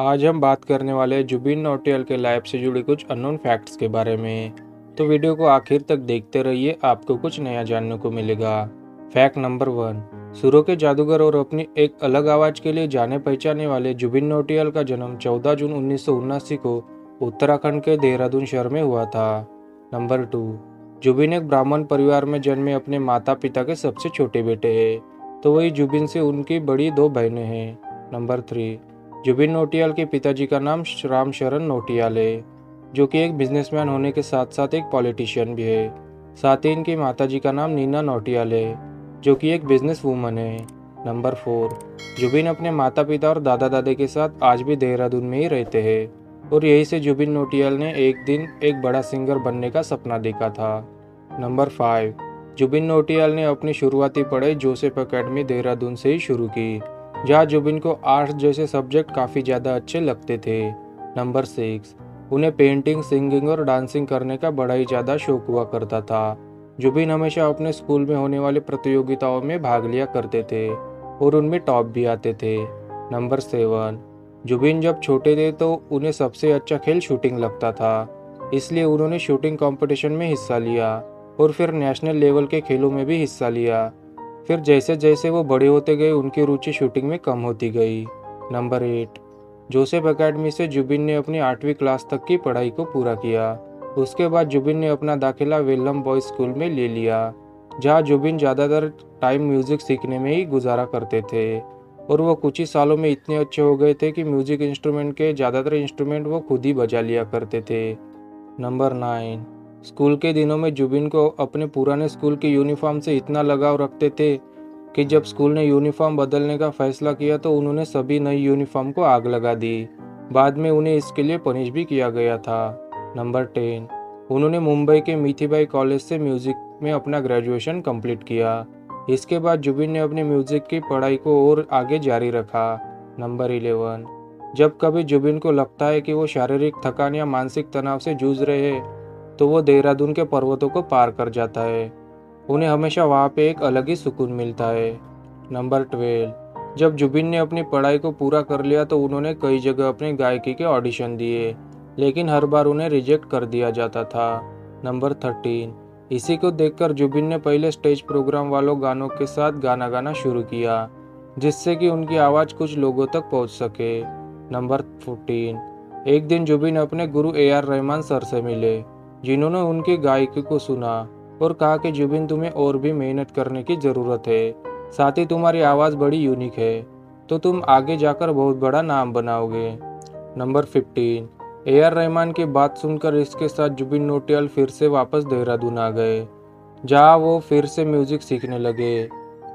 आज हम बात करने वाले हैं जुबिन नौटियाल के लाइफ से जुड़े कुछ अननोन फैक्ट्स के बारे में। तो वीडियो को आखिर तक देखते रहिए, आपको कुछ नया जानने को मिलेगा। फैक्ट नंबर 1, सुरों के जादूगर और अपनी एक अलग आवाज़ के लिए जाने पहचाने वाले जुबिन नौटियाल का जन्म 14 जून 1979 को उत्तराखंड के देहरादून शहर में हुआ था। नंबर 2, जुबिन एक ब्राह्मण परिवार में जन्मे अपने माता पिता के सबसे छोटे बेटे हैं, तो वही जुबिन से उनकी बड़ी 2 बहनें हैं। नंबर 3, जुबिन नौटियाल के पिताजी का नाम राम शरण नौटियाल है, जो कि एक बिजनेसमैन होने के साथ साथ एक पॉलिटिशियन भी है। साथ ही इनकी माताजी का नाम नीना नौटियाल है, जो कि एक बिजनेस वूमन है। नंबर 4, जुबिन अपने माता पिता और दादा दादी के साथ आज भी देहरादून में ही रहते हैं और यहीं से जुबिन नौटियाल ने एक दिन एक बड़ा सिंगर बनने का सपना देखा था। नंबर 5, जुबिन नौटियाल ने अपनी शुरुआती पढ़ाई जोसेफ एकेडमी देहरादून से ही शुरू की, जहाँ जुबिन को आर्ट्स जैसे सब्जेक्ट काफ़ी ज़्यादा अच्छे लगते थे। नंबर 6, उन्हें पेंटिंग, सिंगिंग और डांसिंग करने का बड़ा ही ज़्यादा शौक हुआ करता था। जुबिन हमेशा अपने स्कूल में होने वाली प्रतियोगिताओं में भाग लिया करते थे और उनमें टॉप भी आते थे। नंबर 7, जुबिन जब छोटे थे तो उन्हें सबसे अच्छा खेल शूटिंग लगता था, इसलिए उन्होंने शूटिंग कॉम्पिटिशन में हिस्सा लिया और फिर नेशनल लेवल के खेलों में भी हिस्सा लिया। फिर जैसे जैसे वो बड़े होते गए उनकी रुचि शूटिंग में कम होती गई। नंबर 8, जोसेफ एकेडमी से जुबिन ने अपनी 8वीं क्लास तक की पढ़ाई को पूरा किया। उसके बाद जुबिन ने अपना दाखिला वेल्लम बॉय स्कूल में ले लिया, जहाँ जुबिन ज़्यादातर टाइम म्यूज़िक सीखने में ही गुजारा करते थे और वो कुछ ही सालों में इतने अच्छे हो गए थे कि म्यूज़िक इंस्ट्रूमेंट के ज़्यादातर इंस्ट्रूमेंट वो खुद ही बजा लिया करते थे। नंबर 9, स्कूल के दिनों में जुबिन को अपने पुराने स्कूल की यूनिफॉर्म से इतना लगाव रखते थे कि जब स्कूल ने यूनिफॉर्म बदलने का फैसला किया तो उन्होंने सभी नई यूनिफॉर्म को आग लगा दी। बाद में उन्हें इसके लिए पनिश भी किया गया था। नंबर 10, उन्होंने मुंबई के मिथिबाई कॉलेज से म्यूज़िक में अपना ग्रेजुएशन कंप्लीट किया। इसके बाद जुबिन ने अपनी म्यूज़िक की पढ़ाई को और आगे जारी रखा। नंबर 11, जब कभी जुबिन को लगता है कि वो शारीरिक थकान या मानसिक तनाव से जूझ रहे हैं तो वो देहरादून के पर्वतों को पार कर जाता है। उन्हें हमेशा वहाँ पे एक अलग ही सुकून मिलता है। नंबर 12, जब जुबिन ने अपनी पढ़ाई को पूरा कर लिया तो उन्होंने कई जगह अपने गायकी के ऑडिशन दिए, लेकिन हर बार उन्हें रिजेक्ट कर दिया जाता था। नंबर 13, इसी को देखकर जुबिन ने पहले स्टेज प्रोग्राम वालों गानों के साथ गाना गाना शुरू किया, जिससे कि उनकी आवाज़ कुछ लोगों तक पहुँच सके। नंबर 14, एक दिन जुबिन अपने गुरु A. R. रहमान सर से मिले, जिन्होंने उनकी गायकी को सुना और कहा कि जुबिन तुम्हें और भी मेहनत करने की ज़रूरत है, साथ ही तुम्हारी आवाज़ बड़ी यूनिक है, तो तुम आगे जाकर बहुत बड़ा नाम बनाओगे। Number 15, A. R. रहमान की बात सुनकर इसके साथ जुबिन नौटियाल फिर से वापस देहरादून आ गए, जहाँ वो फिर से म्यूज़िक सीखने लगे।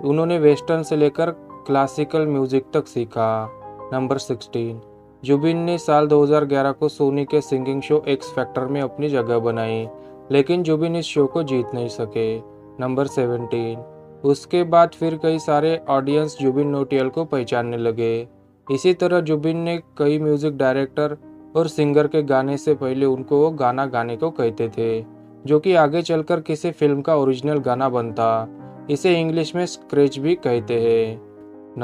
उन्होंने वेस्टर्न से लेकर क्लासिकल म्यूज़िक तक सीखा। नंबर 16, जुबिन ने साल 2011 को सोनी के सिंगिंग शो एक्स फैक्टर में अपनी जगह बनाई, लेकिन जुबिन इस शो को जीत नहीं सके। नंबर 17, उसके बाद फिर कई सारे ऑडियंस जुबिन नौटियाल को पहचानने लगे। इसी तरह जुबिन ने कई म्यूज़िक डायरेक्टर और सिंगर के गाने से पहले उनको वो गाना गाने को कहते थे, जो कि आगे चलकर किसी फिल्म का ओरिजिनल गाना बनता। इसे इंग्लिश में स्क्रैच भी कहते हैं।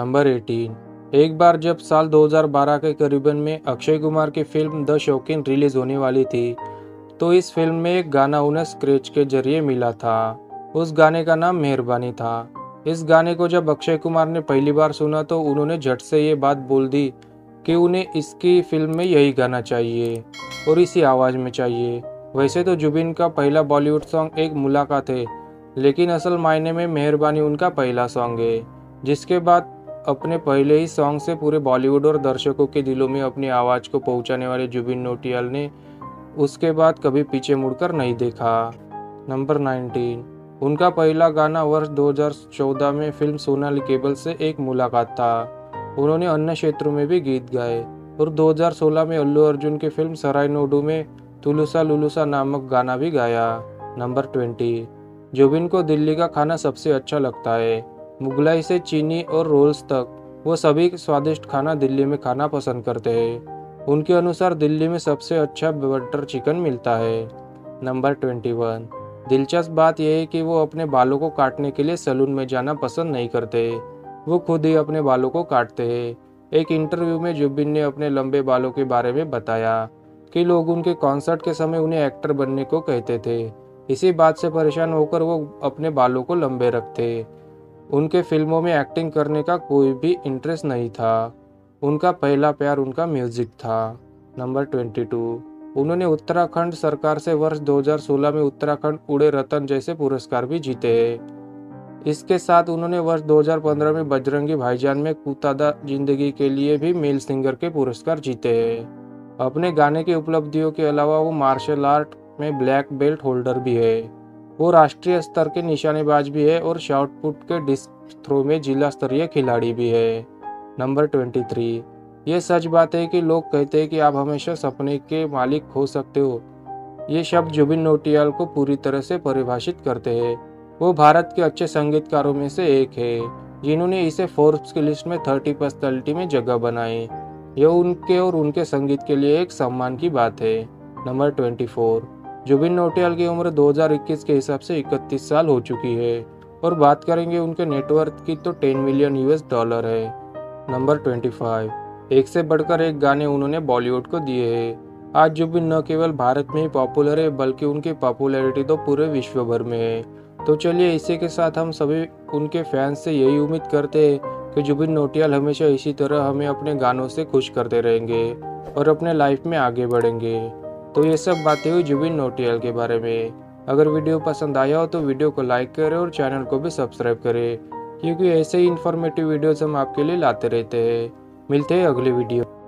नंबर 18, एक बार जब साल 2012 के करीबन में अक्षय कुमार की फिल्म द शौकीन रिलीज़ होने वाली थी, तो इस फिल्म में एक गाना उन्हें स्क्रैच के जरिए मिला था। उस गाने का नाम मेहरबानी था। इस गाने को जब अक्षय कुमार ने पहली बार सुना तो उन्होंने झट से ये बात बोल दी कि उन्हें इसकी फिल्म में यही गाना चाहिए और इसी आवाज़ में चाहिए। वैसे तो जुबिन का पहला बॉलीवुड सॉन्ग एक मुलाकात है, लेकिन असल मायने में मेहरबानी उनका पहला सॉन्ग है, जिसके बाद अपने पहले ही सॉन्ग से पूरे बॉलीवुड और दर्शकों के दिलों में अपनी आवाज़ को पहुंचाने वाले जुबिन नौटियाल ने उसके बाद कभी पीछे मुड़कर नहीं देखा। नंबर 19, उनका पहला गाना वर्ष 2014 में फिल्म सोनाली केबल से एक मुलाकात था। उन्होंने अन्य क्षेत्रों में भी गीत गाए और 2016 में अल्लू अर्जुन की फिल्म सराय नोडो में तुलुसा लुलुसा नामक गाना भी गाया। नंबर 20, जुबिन को दिल्ली का खाना सबसे अच्छा लगता है। मुगलाई से चीनी और रोल्स तक वो सभी स्वादिष्ट खाना दिल्ली में खाना पसंद करते हैं। उनके अनुसार दिल्ली में सबसे अच्छा बटर चिकन मिलता है। नंबर 21, दिलचस्प बात यह है कि वो अपने बालों को काटने के लिए सैलून में जाना पसंद नहीं करते, वो खुद ही अपने बालों को काटते हैं एक इंटरव्यू में जुबिन ने अपने लंबे बालों के बारे में बताया कि लोग उनके कॉन्सर्ट के समय उन्हें एक्टर बनने को कहते थे। इसी बात से परेशान होकर वो अपने बालों को लंबे रखते। उनके फिल्मों में एक्टिंग करने का कोई भी इंटरेस्ट नहीं था। उनका पहला प्यार उनका म्यूजिक था। नंबर 22, उन्होंने उत्तराखंड सरकार से वर्ष 2016 में उत्तराखंड उड़े रतन जैसे पुरस्कार भी जीते। इसके साथ उन्होंने वर्ष 2015 में बजरंगी भाईजान में कुदा जिंदगी के लिए भी मेल सिंगर के पुरस्कार जीते। अपने गाने की उपलब्धियों के अलावा वो मार्शल आर्ट में ब्लैक बेल्ट होल्डर भी है। वो राष्ट्रीय स्तर के निशानेबाज भी है और शॉटपुट के डिस्क थ्रो में जिला स्तरीय खिलाड़ी भी है। नंबर 23, ये सच बात है कि लोग कहते हैं कि आप हमेशा सपने के मालिक हो सकते हो। ये शब्द जुबिन नौटियाल को पूरी तरह से परिभाषित करते हैं। वो भारत के अच्छे संगीतकारों में से एक है जिन्होंने इसे फोर्ब्स की लिस्ट में 30 पर्सनैलिटी में जगह बनाई। यह उनके और उनके संगीत के लिए एक सम्मान की बात है। नंबर 24, जुबिन नौटियाल की उम्र 2021 के हिसाब से 31 साल हो चुकी है और बात करेंगे उनके नेटवर्थ की तो $10 मिलियन है। नंबर 25, एक से बढ़कर एक गाने उन्होंने बॉलीवुड को दिए हैं। आज जुबिन न केवल भारत में ही पॉपुलर है बल्कि उनकी पॉपुलैरिटी तो पूरे विश्व भर में है। तो चलिए इसी के साथ हम सभी उनके फैंस से यही उम्मीद करते हैं कि जुबिन नौटियाल हमेशा इसी तरह हमें अपने गानों से खुश करते रहेंगे और अपने लाइफ में आगे बढ़ेंगे। तो ये सब बातें हुई जुबिन नौटियाल के बारे में। अगर वीडियो पसंद आया हो तो वीडियो को लाइक करें और चैनल को भी सब्सक्राइब करें क्योंकि ऐसे ही इन्फॉर्मेटिव वीडियोस हम आपके लिए लाते रहते हैं। मिलते हैं अगले वीडियो।